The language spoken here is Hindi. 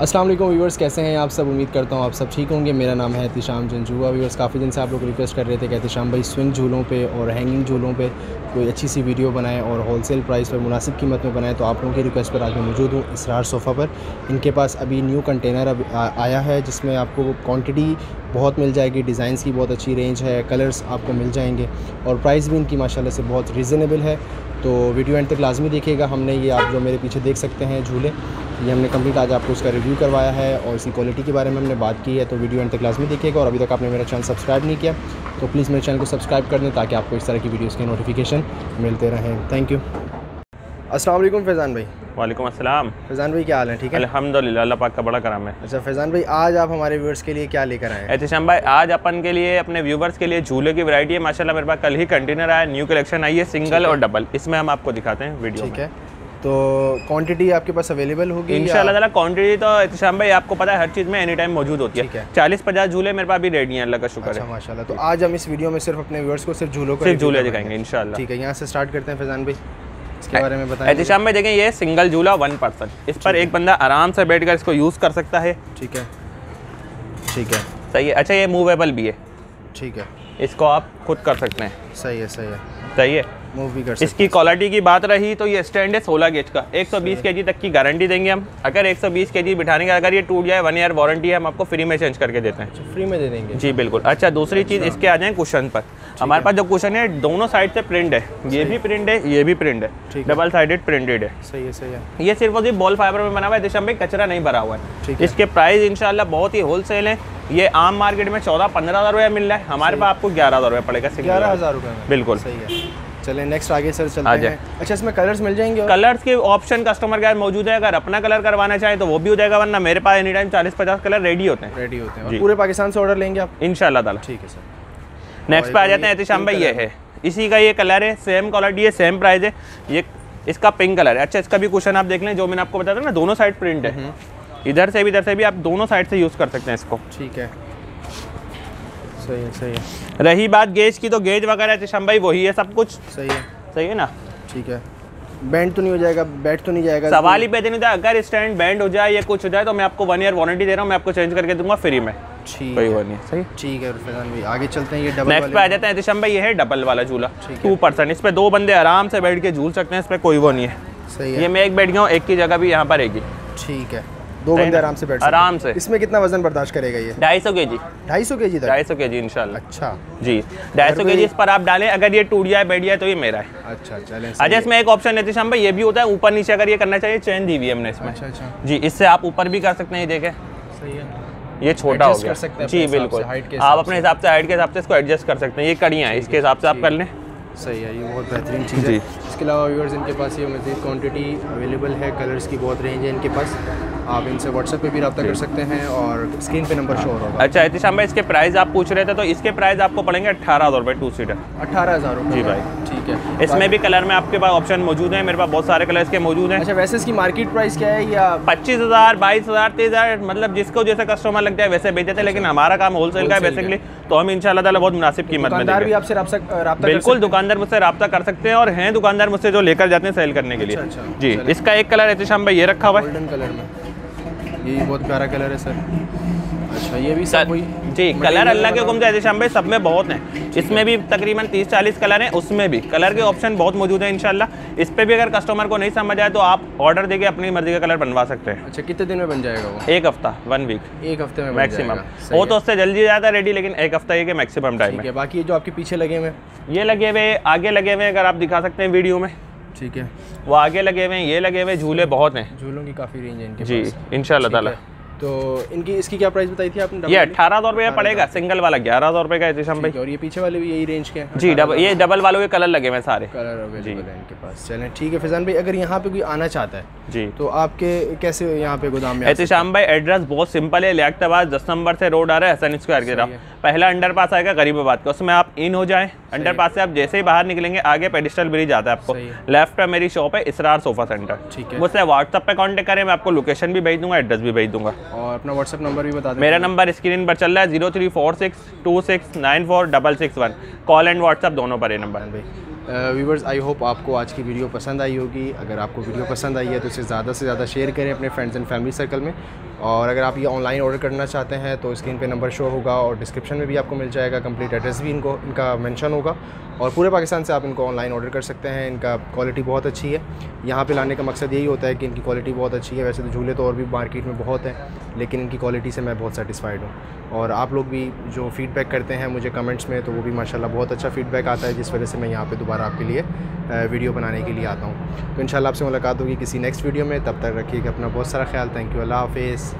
अस्सलाम वालेकुम व्यूअर्स, कैसे हैं आप सब। उम्मीद करता हूँ आप सब ठीक होंगे। मेरा नाम है एहतिशाम जंजुआ। व्यूअर्स, काफ़ी दिन से आप लोग रिक्वेस्ट कर रहे थे कि एहतिशाम भाई स्विंग झूलों पे और हैंगिंग झूलों पे कोई अच्छी सी वीडियो बनाएं और होलसेल प्राइस पर मुनासिब कीमत में बनाएं, तो आप लोगों की रिक्वेस्ट पर आज मैं मौजूद हूँ इसरार सोफ़ा पर। इनके पास अभी न्यू कंटेनर अब आया है जिसमें आपको क्वान्टिटी बहुत मिल जाएगी, डिज़ाइंस की बहुत अच्छी रेंज है, कलर्स आपको मिल जाएंगे और प्राइस भी इनकी माशाल्लाह से बहुत रीज़नेबल है। तो वीडियो एंड तक लाजमी देखिएगा। हमने ये आप जो मेरे पीछे देख सकते हैं झूले, ये हमने कंप्लीट आज आपको इसका रिव्यू करवाया है और इसकी क्वालिटी के बारे में हमने बात की है। तो वीडियो एंड तक लाजमी देखिएगा और अभी तक आपने मेरा चैनल सब्सक्राइब नहीं किया तो प्लीज़ मेरे चैनल को सब्सक्राइब कर दें ताकि आपको इस तरह की वीडियोज़ के नोटिफिकेशन मिलते रहें। Thank you. अस्सलाम वालेकुम फैज़ान भाई। वालेकुम अस्सलाम। फैज़ान भाई क्या हाल है? ठीक है अल्हम्दुलिल्लाह, अल्लाह पाक का बड़ा करम है। अच्छा फैज़ान भाई, आज आप हमारे व्यूअर्स के लिए क्या लेकर आए हैं? एहतिशाम भाई आज अपन के लिए, अपने व्यूअर्स के लिए झूले की वैरायटी है माशाल्लाह। मेरे पास कल ही कंटेनर आया, न्यू कलेक्शन आई है, सिंगल और डबल, इसमें हम आपको दिखाते हैं वीडियो। ठीक है, तो क्वांटिटी आपके पास अवेलेबल होगी इंशाल्लाह ताला। क्वांटिटी तो एहतिशाम भाई आपको पता है हर चीज़ में एनी टाइम मौजूद होती है। 40-50 झूले मेरे पास भी रेडी हैं, अल्लाह का शुक्र है माशाल्लाह। तो आज हम इस वीडियो में सिर्फ अपने व्यूअर्स को सिर्फ झूलों को, झूले दिखाएंगे इंशाल्लाह। ठीक है, यहाँ से स्टार्ट करते हैं फैज़ान भाई, इसके बारे में बताएं। एहतिशाम में देखें, ये सिंगल झूला 1 पर्सन, इस पर एक बंदा आराम से बैठकर इसको यूज़ कर सकता है। ठीक है, ठीक है, सही है। अच्छा ये मूवेबल भी है। ठीक है, इसको आप खुद कर सकते हैं। सही है, सही है, सही है, मूव भी कर सकते हैं। इसकी क्वालिटी की बात रही तो ये स्टैंड है 16 गेज का, 120 kg तक की गारंटी देंगे हम। अगर 120 kg बिठाने का अगर ये टूट जाए 1 ईयर वारंटी हम आपको फ्री में चेंज करके देते हैं। फ्री में दे देंगे जी बिल्कुल। अच्छा दूसरी चीज़, इसके आ जाए कुशन पर। हमारे पास जो कुशन है दोनों साइड से प्रिंट है, ये भी प्रिंट है, ये भी प्रिंट है, डबल साइडेड प्रिंटेड है। सही है, सही है। ये सिर्फ और सिर्फ बॉल फाइबर में बना हुआ है, एहतिशाम भाई कचरा नहीं भरा हुआ है। इसके प्राइस इंशाल्लाह बहुत ही होलसेल है। ये आम मार्केट में 14-15 हज़ार रुपया मिल रहा है, हमारे पास आपको 11 हज़ार पड़ेगा। 11 हज़ार रुपये बिल्कुल सही है। चले नेक्स्ट आगे सर चलते हैं। अच्छा इसमें कलर्स मिल जाएंगे? कलर्स के ऑप्शन कस्टमर के मौजूद है, अगर अपना कलर करवाना चाहे तो वो भी हो जाएगा, वरना मेरे पास एनी टाइम 40-50 कलर रेडी होते हैं। रेडी होते हैं, पूरे पाकिस्तान से ऑर्डर लेंगे आप इंशाल्लाह ताला। ठीक है सर, नेक्स्ट पे आ जाते हैं। एहतिशाम भाई ये है, इसी का ये कलर है, सेम क्वालिटी है, सेम प्राइस है। ये इसका पिंक कलर है। अच्छा इसका भी कुशन आप देख लें, जो मैंने आपको बताया था ना दोनों साइड प्रिंट है, इधर से भी आप दोनों साइड से यूज़ कर सकते हैं इसको। ठीक है, सही है, सही है। रही बात गेज की, तो गेज वगैरह एहतिशाम भाई वही है सब कुछ। सही है, सही है ना। ठीक है, बैंड तो नहीं हो जाएगा? बैट तो नहीं जाएगा, सवाल ही पैदा नहीं था। अगर स्टैंड बैंड हो जाए या कुछ हो जाए तो मैं आपको 1 ईयर वारंटी दे रहा हूँ, मैं आपको चेंज करके दूंगा फ्री में। ठीक है, सही। ठीक है फैज़ान भाई आगे चलते हैं। ये डबल नेक्स्ट पे आ जाते हैं एहतिशाम भाई, ये है डबल वाला झूला 2 पर्सन। इस पे 2 बंदे आराम से बैठ के झूल सकते हैं, इस पे कोई वो नहीं है। सही है, ये मैं एक बैठ गया हूँ, एक की जगह भी यहाँ पर रहेगी। ठीक है, 2 बंदे आराम से बैठ आराम से। इसमें कितना वजन बर्दाश्त करेगा ये? 250 kg। 250 kg? 250 kg इंशाल्लाह। अच्छा जी, 250 kg इस पर आप डालें, अगर ये टूट जाए बैठ जाए तो ये मेरा है। अच्छा चलें। अच्छा इसमें एक ऑप्शन है एहतिशाम भाई, ये भी होता है ऊपर नीचे अगर ये करना चाहिए, चेन दी हुई है हमने इसमें। अच्छा जी, इससे आप ऊपर भी कर सकते हैं। देखें सही है, ये छोटा हो गया कर सकते हैं जी बिल्कुल, आप अपने हिसाब से हाइट के हिसाब से इसको एडजस्ट कर सकते हैं। ये कड़ियाँ इसके हिसाब से आप कर लें। सही है, ये बहुत बेहतरीन चीज़ है। इसके अलावा व्यूअर्स इनके पास ये मज़ीद क्वांटिटी अवेलेबल है, कलर्स की बहुत रेंज है इनके पास। आप इनसे व्हाट्सएप पे भी रब्ता कर सकते हैं और स्क्रीन पे नंबर शो होगा। अच्छा एहतिशाम भाई इसके प्राइस आप पूछ रहे थे, तो इसके प्राइस आपको पड़ेंगे 18,000 रुपये, 2 सीटर। 18,000 जी भाई। ठीक है, इसमें भी कलर में आपके पास ऑप्शन मौजूद है, मेरे पास बहुत सारे कलर्स के मौजूद हैं। अच्छा वैसे इसकी मार्केट प्राइस क्या है? या 25,000, 22,000, 23,000, मतलब जिसको जैसे कस्टमर लगता है वैसे बेचते हैं, लेकिन हमारा काम होलसेल का है बेसिकली, तो हम इंशाल्लाह ताला बहुत मुनासिब कीमत में देंगे। आपसे बिल्कुल दुकानदार मुझसे राब्ता कर सकते हैं और हैं दुकानदार मुझसे जो लेकर जाते हैं सेल करने के लिए। अच्छा, जी इसका एक कलर एहतिशाम भाई ये रखा हुआ है गोल्डन कलर में, ये बहुत प्यारा कलर है सर। अच्छा ये भी सब हुई जी, कलर अल्लाह के हुक्म से एहतिशाम भाई सब में बहुत हैं। इसमें भी तकरीबन 30-40 कलर हैं, उसमें भी कलर के ऑप्शन बहुत मौजूद हैं इंशाल्लाह। इस पर भी अगर कस्टमर को नहीं समझ आए तो आप ऑर्डर देके अपनी मर्जी का कलर बनवा सकते हैं। अच्छा कितने दिन में बन जाएगा वो? 1 हफ्ता, 1 वीक, 1 हफ्ते में मैक्सिमम। वो तो उससे जल्दी ज़्यादा रेडी, लेकिन 1 हफ्ता ये मैक्सिमम टाइम है। बाकी जो आपके पीछे लगे हुए हैं, ये लगे हुए आगे लगे हुए हैं, अगर आप दिखा सकते हैं वीडियो में। ठीक है, वो आगे लगे हुए हैं, ये लगे हुए, झूले बहुत हैं, झूलों की काफ़ी रेंज है इनकी जी इंशाल्लाह ताला। तो इनकी इसकी क्या प्राइस बताई थी आपने? ये 18,000 रुपये पड़ेगा, सिंगल वाला 11,000 रुपये का एहतिशाम भाई। और ये पीछे वाले भी यही रेंज के हैं जी, डबल ये डबल वालों के कलर लगे हुए सारे कलर अवेलेबल हैं इनके पास। चलें ठीक है फैज़ान भाई, अगर यहाँ पे कोई आना चाहता है जी तो आपके कैसे यहाँ पे गोदाम में? एहतिशाम भाई एड्रेस बहुत सिंपल है, लैकटाबाद 10 नंबर से रोड आ रहा है, हसन स्क्वायर की तरफ पहला अंडरपास आएगा गरीबाबाद का, उसमें आप इन हो जाएँ। अंडरपास से आप जैसे ही बाहर निकलेंगे आगे पेडिस्टल ब्रिज आता है आपको, लेफ्ट पर मेरी शॉप है इसरार सोफा सेंटर। ठीक है, मुझसे व्हाट्सअप पर कॉन्टेक्ट करें, मैं आपको लोकेशन भी भेज दूँगा, एड्रेस भी भेज दूँगा। और अपना व्हाट्सअप नंबर भी बता दें। मेरा नंबर स्क्रीन पर चल रहा है 0346269466 1, कॉल एंड व्हाट्सअप दोनों पर है नंबर। व्यूवर्स, आई होप आपको आज की वीडियो पसंद आई होगी। अगर आपको वीडियो पसंद आई है तो इसे ज़्यादा से ज़्यादा शेयर करें अपने फ्रेंड्स एंड फैमिली सर्कल में। और अगर आप ये ऑनलाइन ऑर्डर करना चाहते हैं तो स्क्रीन पे नंबर शो होगा और डिस्क्रिप्शन में भी आपको मिल जाएगा, कंप्लीट एड्रेस भी इनका मेंशन होगा। और पूरे पाकिस्तान से आप इनको ऑनलाइन ऑर्डर कर सकते हैं। इनका क्वालिटी बहुत अच्छी है। यहाँ पे लाने का मकसद यही होता है कि इनकी क्वालिटी बहुत अच्छी है। वैसे तो झूले तो और भी मार्केट में बहुत हैं, लेकिन इनकी क्वालिटी से मैं बहुत सेटिस्फाइड हूँ। और आप लोग भी जो फीडबैक करते हैं मुझे कमेंट्स में, तो वो भी माशाल्लाह बहुत अच्छा फीडबैक आता है, जिस वजह से मैं यहाँ पर दोबारा आपके लिए वीडियो बनाने के लिए आता हूँ। तो इंशाल्लाह आपसे मुलाकात होगी किसी नेक्स्ट वीडियो में। तब तक रखिएगा अपना बहुत सारा ख्याल। थैंक यू, अल्लाह हाफ़िज़।